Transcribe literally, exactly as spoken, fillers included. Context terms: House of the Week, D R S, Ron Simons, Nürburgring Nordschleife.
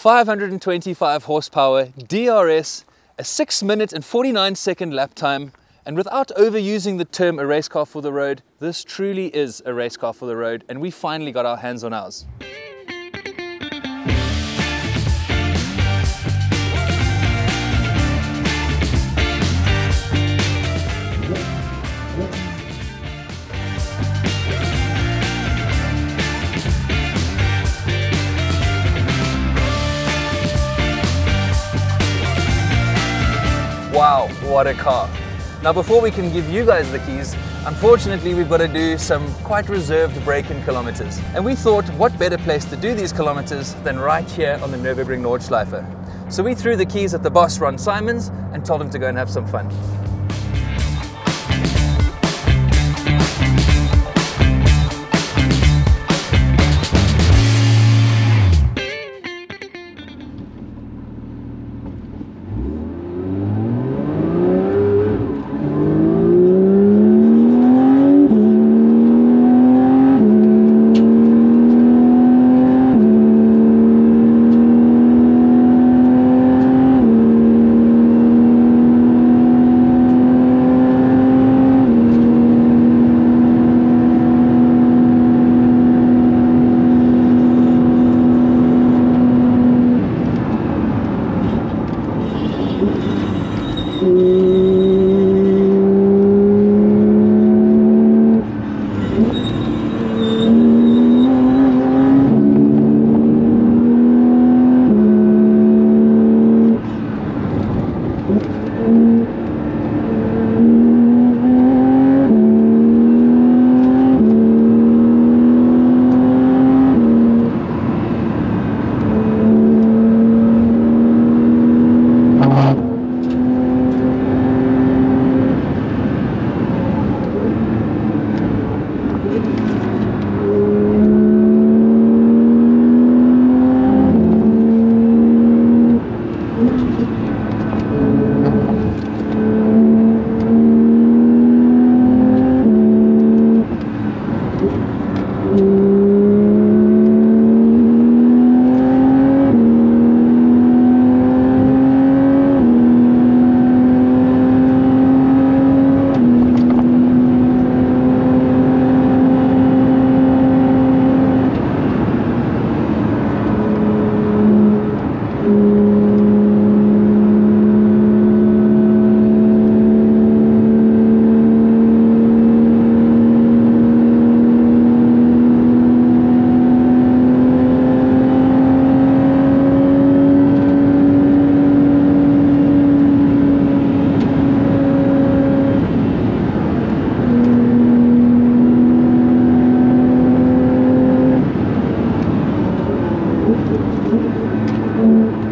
five hundred twenty-five horsepower, D R S, a six minute and forty-nine second lap time, and without overusing the term a race car for the road, this truly is a race car for the road, and we finally got our hands on ours. Wow, what a car. Now before we can give you guys the keys, unfortunately we've got to do some quite reserved break in kilometers. And we thought, what better place to do these kilometers than right here on the Nürburgring Nordschleife. So we threw the keys at the boss, Ron Simons, and told him to go and have some fun. Thank you.